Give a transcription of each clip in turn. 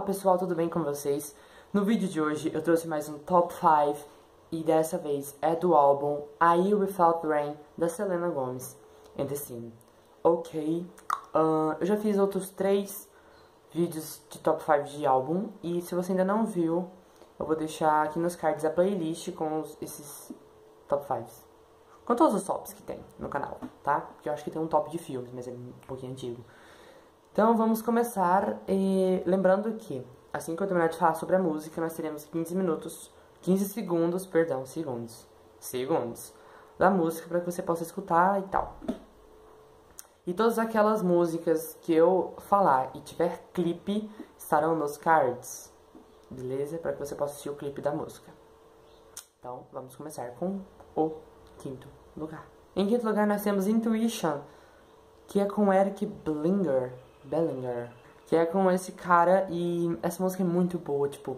Olá pessoal, tudo bem com vocês? No vídeo de hoje eu trouxe mais um Top 5 e dessa vez é do álbum A Year Without Rain, da Selena Gomez, and The Scene. Ok, eu já fiz outros 3 vídeos de Top 5 de álbum e se você ainda não viu, eu vou deixar aqui nos cards a playlist com esses Top 5s. Com todos os tops que tem no canal, tá? Porque eu acho que tem um top de filmes, mas é um pouquinho antigo. Então vamos começar, lembrando que assim que eu terminar de falar sobre a música, nós teremos 15 segundos da música para que você possa escutar e tal. E todas aquelas músicas que eu falar e tiver clipe estarão nos cards, beleza? Para que você possa assistir o clipe da música. Então vamos começar com o quinto lugar. Em quinto lugar nós temos Intuition, que é com Eric Bellinger, que é com esse cara, e essa música é muito boa, tipo,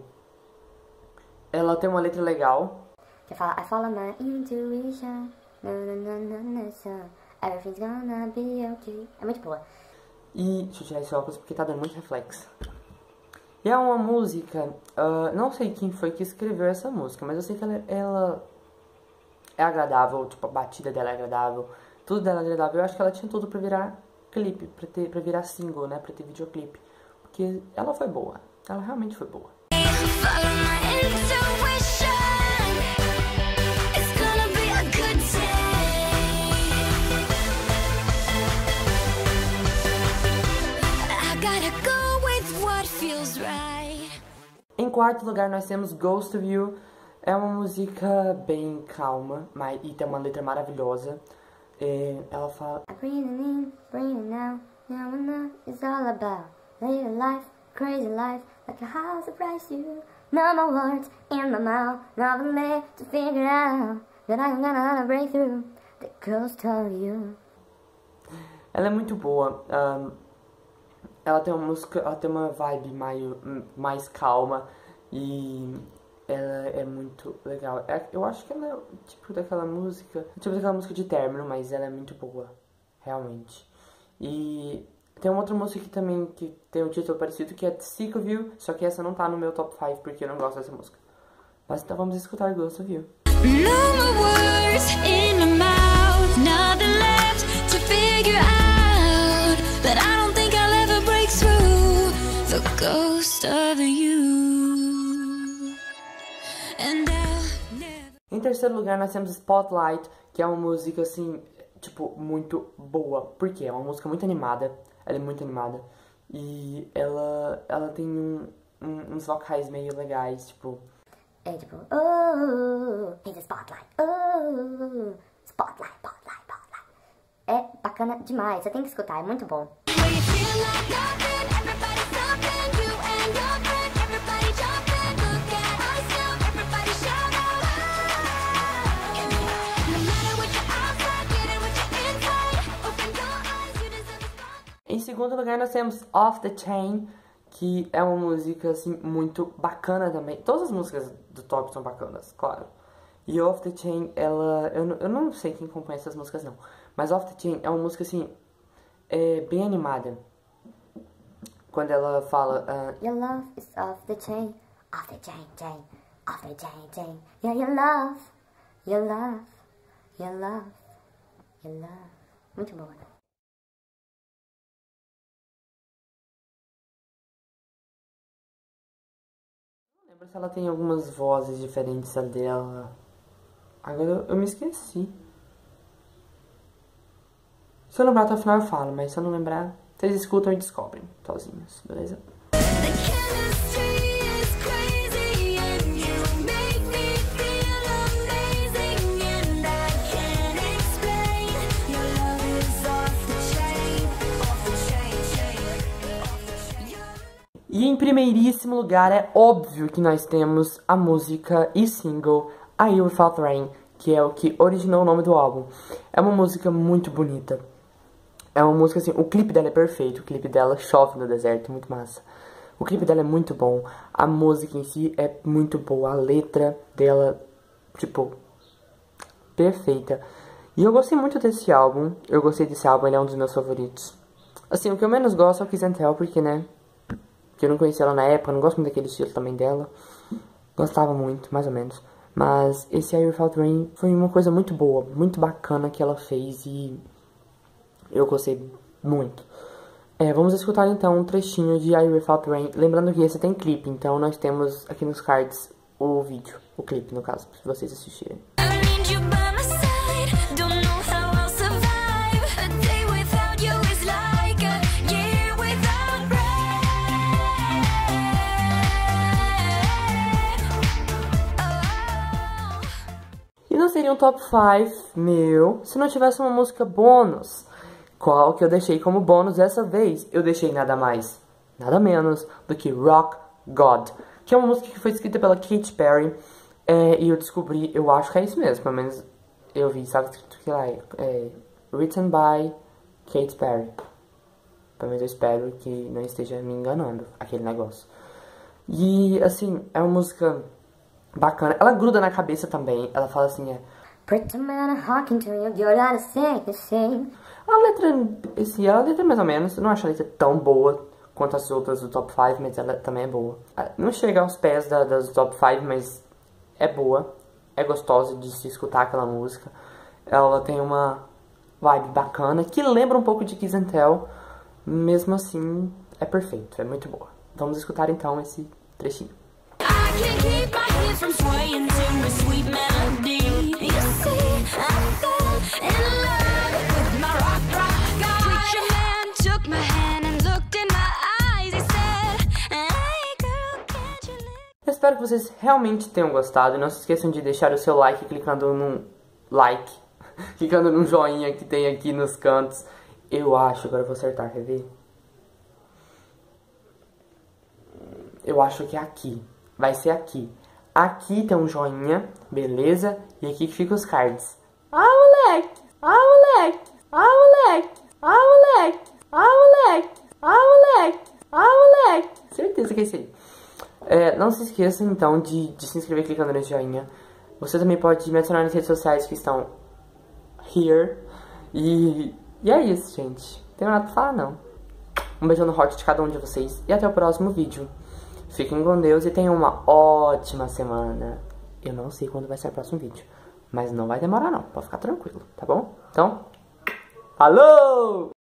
ela tem uma letra legal, que fala, I follow my intuition, no, no, no, no, no, so everything's gonna be okay, é muito boa. E, deixa eu tirar esse óculos porque tá dando muito reflexo. E é uma música, não sei quem foi que escreveu essa música, mas eu sei que ela é agradável, tipo, a batida dela é agradável. Tudo dela é agradável, eu acho que ela tinha tudo pra virar clipe, pra virar single, né, pra ter videoclipe. Porque ela foi boa, ela realmente foi boa. Em quarto lugar nós temos Ghost of You. É uma música bem calma, mas e tem uma letra maravilhosa. Ela fala, ela é muito boa. Ela tem uma música, ela tem uma vibe mais calma e ela é muito legal. Eu acho que ela é tipo daquela música de término, mas ela é muito boa, realmente. E tem uma outra música aqui também que tem um título parecido, que é Sick of You, só que essa não tá no meu top 5 porque eu não gosto dessa música. Mas então vamos escutar Ghost of You. Em terceiro lugar nós temos Spotlight, que é uma música assim, tipo, muito boa, porque é uma música muito animada, ela é muito animada, e ela tem uns vocais meio legais, tipo, é tipo, oh, it's a spotlight, oh, spotlight, spotlight, spotlight, é bacana demais, você tem que escutar, é muito bom. Em segundo lugar nós temos Off The Chain, que é uma música assim muito bacana também. Todas as músicas do top são bacanas, claro. E Off The Chain, eu não sei quem compõe essas músicas não, mas Off The Chain é uma música assim, bem animada. Quando ela fala, your love is off the chain, off the chain, chain, off the chain, chain. Yeah, your love, your love, your love, your love. Muito boa, né? Se ela tem algumas vozes diferentes a dela. Agora eu me esqueci. Se eu lembrar até o final eu falo, mas se eu não lembrar, vocês escutam e descobrem sozinhos, beleza? E em primeiríssimo lugar é óbvio que nós temos a música e single A Year Without Rain, que é o que originou o nome do álbum. É uma música muito bonita. É uma música assim, o clipe dela é perfeito, o clipe dela chove no deserto, muito massa. O clipe dela é muito bom, a música em si é muito boa, a letra dela, tipo, perfeita. E eu gostei muito desse álbum, ele é um dos meus favoritos. Assim, o que eu menos gosto é o Kiss and Tell, porque, né... que eu não conhecia ela na época, não gosto muito daquele estilo também dela. Gostava muito, mais ou menos. Mas esse A Year Without Rain foi uma coisa muito boa, muito bacana que ela fez e eu gostei muito. Vamos escutar então um trechinho de A Year Without Rain. Lembrando que esse tem clipe, então nós temos aqui nos cards o vídeo, o clipe no caso, pra vocês assistirem. E não seria um top 5 meu se não tivesse uma música bônus. Qual que eu deixei como bônus dessa vez? Eu deixei nada mais, nada menos do que Rock God, que é uma música que foi escrita pela Katy Perry. E eu descobri, eu acho que é isso mesmo, pelo menos eu vi, sabe, escrito que lá é written by Katy Perry. Pelo menos eu espero que não esteja me enganando aquele negócio. E assim, é uma música bacana, ela gruda na cabeça também. Ela fala assim, a letra mais ou menos, eu não acho a letra tão boa quanto as outras do top 5, mas ela também é boa. Não chega aos pés das top 5, mas é boa, é gostosa de se escutar aquela música. Ela tem uma vibe bacana, que lembra um pouco de Kiss and Tell, mesmo assim é perfeito, é muito boa. Vamos escutar então esse trechinho. I can't keep my hands from swaying to a sweet melody. You see, I fell in love with my rock, rock God. Preacher man took my hand and looked in my eyes. He said, hey girl, can't you live? Espero que vocês realmente tenham gostado. E não se esqueçam de deixar o seu like clicando num like, clicando num joinha que tem aqui nos cantos. Eu acho, agora eu vou acertar, quer ver? Eu acho que é aqui. Vai ser aqui. Aqui tem um joinha, beleza? E aqui que fica os cards. Ah, moleque! Ah, moleque! Ah, moleque! Ah, moleque! Ah, moleque! Ah, moleque! Ah, moleque! Certeza que é isso aí. Não se esqueçam, então, de se inscrever clicando nesse joinha. Você também pode me adicionar nas redes sociais que estão here. E é isso, gente. Não tem nada pra falar, não. Um beijão no hot de cada um de vocês. E até o próximo vídeo. Fiquem com Deus e tenham uma ótima semana. Eu não sei quando vai sair o próximo vídeo, mas não vai demorar não, pode ficar tranquilo, tá bom? Então, falou!